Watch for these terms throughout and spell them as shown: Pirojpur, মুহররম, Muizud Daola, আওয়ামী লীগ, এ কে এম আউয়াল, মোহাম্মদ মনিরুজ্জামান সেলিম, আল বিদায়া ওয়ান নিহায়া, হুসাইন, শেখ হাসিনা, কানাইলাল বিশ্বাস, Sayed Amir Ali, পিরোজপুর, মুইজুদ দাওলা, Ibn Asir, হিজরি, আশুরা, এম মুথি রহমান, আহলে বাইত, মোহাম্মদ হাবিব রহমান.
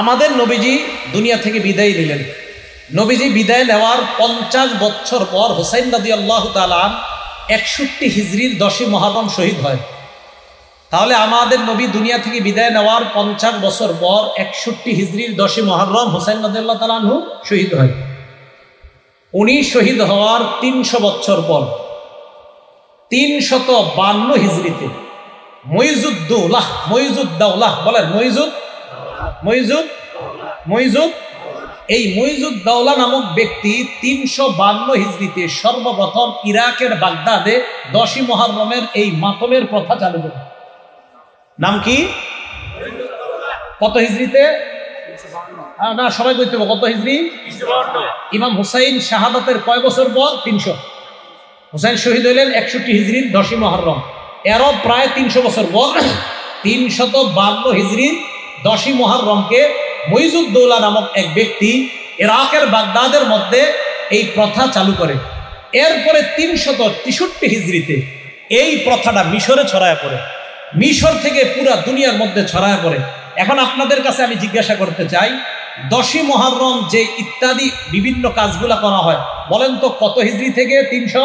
আমাদের নবীজি দুনিয়া থেকে বিদায় নিলেন। নবীজি বিদায় নেওয়ার ৫০ বছর পর হোসাইন রাদিয়াল্লাহু তাআলা ৬১ হিজরির ১০ই মুহররম শহীদ হয়। তাহলে আমাদের নবী দুনিয়া থেকে বিদায় নেওয়ার ৫০ বছর পর ৬১ হিজরির ১০ই মুহররম হোসাইন রাদিয়াল্লাহু তাআলা আনহু শহীদ হয়। উনি শহীদ হওয়ার ৩০০ বছর পর ৩৫২ হিজরিতে মুইজুদ দৌলা বলেন মুইজুদ এই মুইজুদ দাওলা নামক ব্যক্তি ৩৫২ হিজরিতে সর্বপ্রথম ইরাকের বাগদাদে ১০ই মুহররমের এই মাতমের প্রথা চালু করে। নাম কি? কত হিজরিতে? না, সবাই বলতে হবে কত হিজরি। ইমাম হুসাইন শাহাদাতের কয় বছর পর? ৩০০। হুসাইন শহীদ হইলেন ৬১ হিজরির ১০ই মুহররম, এরও প্রায় ৩০০ বছর পর ৩৫২ হিজরির ১০ই মুহররমকে মুইজুদ দাওলা নামক এক ব্যক্তি ইরাকের বাগদাদের মধ্যে এই প্রথা চালু করে। এরপরে ৩৬৩ হিজরিতে এই প্রথাটা মিশরে ছড়ায় পড়ে, মিশর থেকে পুরা দুনিয়ার মধ্যে ছড়ায় পড়ে। এখন আপনাদের কাছে আমি জিজ্ঞাসা করতে চাই, ১০ই মুহররম যে ইত্যাদি বিভিন্ন কাজগুলা করা হয়, বলেন তো কত হিজরি থেকে? ৩০০।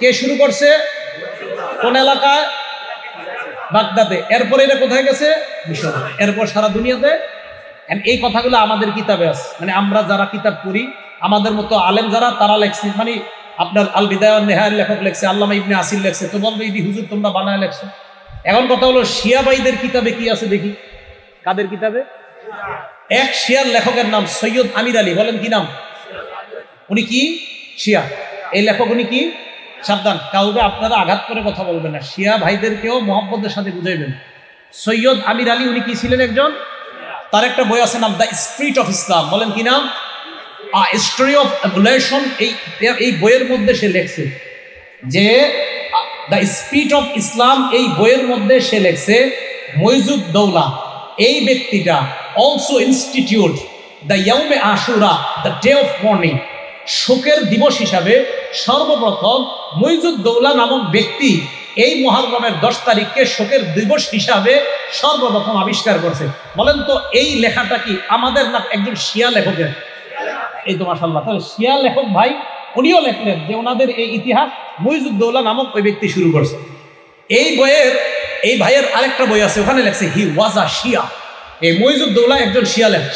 কে শুরু করছে? কোন এলাকায়? বাগদাদে। এরপরে এটা কোথায় গেছে? মিশরে। এরপর সারা দুনিয়াতে। এই কথাগুলো আমাদের কিতাবে আছে, মানে আমরা যারা কিতাব পড়ি, আমাদের মতো আলেম যারা, তারা লেখছে, মানে আপনার আল বিদায়া ওয়ান নিহায়ার লেখক লেখছে, আল্লামা ইবনে আসির লেখছে। তো বলবে ইদি হুজুর তোমরা বানায় লেখছো। এখন কথা হলো শিয়া ভাইদের কিতাবে কি আছে দেখি। কাদের কিতাবে? এক শিয়ার লেখকের নাম সৈয়দ আমির আলী। বলেন কি নাম? উনি কি শিয়া? এই লেখক উনি কি? সাবধান, কাউকে আপনারা আঘাত করে কথা বলবেন না, শিয়া ভাইদেরকেও মহব্বতের সাথে বুঝাইবেন। সৈয়দ আমির আলী উনি কি ছিলেন? একজন। তার একটা বই আছে নাম দ্য স্পিরিট অফ ইসলাম। বলেন কি নাম? History of evolution. এই বইয়ের মধ্যে সে লেখছে যে দ্য স্পিরিট অফ ইসলাম, এই বইয়ের মধ্যে সে লেখছে মুইজুদ দাওলা এই ব্যক্তিটা also institute the ইয়াউমে আশুরা, the day of mourning, শোকের দিবস হিসাবে সর্বপ্রথম মুইজুদ দাওলা নামক ব্যক্তি এই মুহররমের ১০ তারিখকে শোকের দিবস হিসাবে সর্বপ্রথম আবিষ্কার করছে। বলেন তো এই লেখাটা কি আমাদের না একজন শিয়া লেখকের? এই তো মাশাআল্লাহ, তাহলে শিয়া লেখক ভাই উনিও লেখলেন যে ওনাদের এই ইতিহাস মুইজুদ দাওলা নামক ওই ব্যক্তি শুরু করছে। এই বইয়ের এই ভাইয়ের আরেকটা বই আছে, ওখানে লেখছে হি ওয়াজ আ শিয়া। এই মুইজুদ দাওলা একজন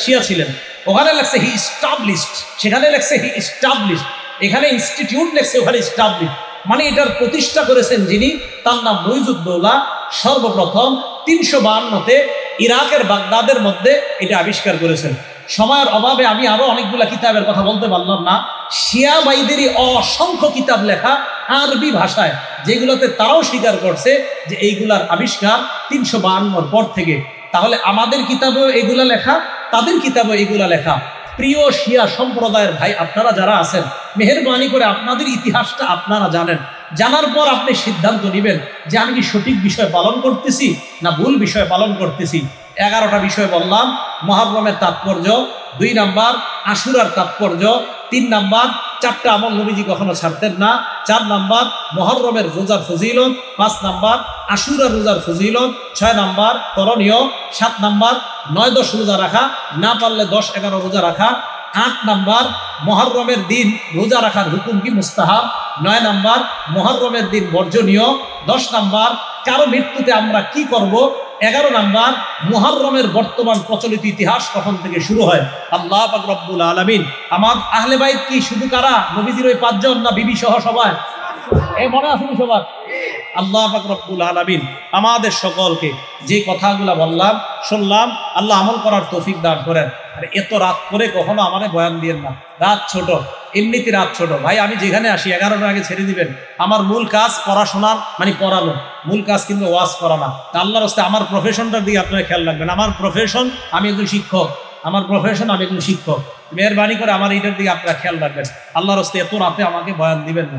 শিয়া ছিলেন। ওখানে লেখছে হি এস্টাবলিশড, সেখানে লেখছে হি এস্টাবলিশড, এখানে ইনস্টিটিউট লেখছে, ওখানে এস্টাবলিশড, মানে এটার প্রতিষ্ঠা করেছেন যিনি, তার নাম মুইজুদ দাওলা। সর্বপ্রথম ৩৫২তে ইরাকের বাগদাদের মধ্যে এটা আবিষ্কার করেছেন। সময়ের অভাবে আমি আরো অনেকগুলা কিতাবের কথা বলতে পারলাম না। শিয়া ভাইদেরই অসংখ্য কিতাব লেখা আরবি ভাষায়, যেগুলোতে তারাও স্বীকার করছে যে এইগুলার আবিষ্কার ৩৫২ পর থেকে। তাহলে আমাদের কিতাবেও এগুলা লেখা, তাদের কিতাবেও এগুলা লেখা। প্রিয় শিয়া সম্প্রদায়ের ভাই আপনারা যারা আছেন, মেহেরবানি করে আপনাদের ইতিহাসটা আপনারা জানেন, জানার পর আপনি সিদ্ধান্ত নেবেন যে আমি কি সঠিক বিষয় পালন করতেছি না ভুল বিষয় পালন করতেছি। ১১টা বিষয় বললাম: মুহররমের তাৎপর্য, ২ নাম্বার আশুরার তাৎপর্য, ৩ নাম্বার 4টা আমল নবীজি কখনো ছাড়তেন না, 4 নাম্বার মুহররমের রোজার ফজিলত, 5 নাম্বার আশুরার রোজার ফজিলত, 6 নাম্বার করণীয়, 7 নাম্বার ৯-১০ রোজা রাখা, না পারলে ১০-১১ রোজা রাখা, ৮ নাম্বার মুহররমের দিন রোজা রাখার হুকুম কি মুস্তাহাব, ৯ নাম্বার মুহররমের দিন বর্জনীয়, ১০ নাম্বার কারো মৃত্যুতে আমরা কি করব, ১১ নাম্বার মুহররমের বর্তমান প্রচলিত ইতিহাস কখন থেকে শুরু হয়। আল্লাহ পাক রব্বুল আলামিন আমার আহলে বাইত কি শুধু কারা? নবীজির ওই 5 জন না বিবি সহ সবাই? এই মনে আছে সবার? আল্লাহ পাক রব্বুল আলামিন আমাদের সকলকে যে কথাগুলো বললাম শুনলাম, আল্লাহ আমল করার তৌফিক দান করেন। আর এত রাত করে কখনো আমারে বয়ান দিয়েন না, রাত ছোট, এমনিতে রাত ছোট ভাই। আমি যেখানে আসি ১১টার আগে ছেড়ে দিবেন। আমার মূল কাজ পড়াশোনার, মানে পড়ানো মূল কাজ, কিন্তু ওয়াজ করা না। তা আল্লাহর রাস্তায় আমার প্রফেশনটার দিকে আপনারা খেয়াল রাখবেন। আমার প্রফেশন, আমি একজন শিক্ষক, আমার প্রফেশন আমি একজন শিক্ষক। মেহরবানি করে আমার এইটার দিকে আপনারা খেয়াল রাখবেন। আল্লাহর রাস্তায় এত রাতে আমাকে বয়ান দিবেন না।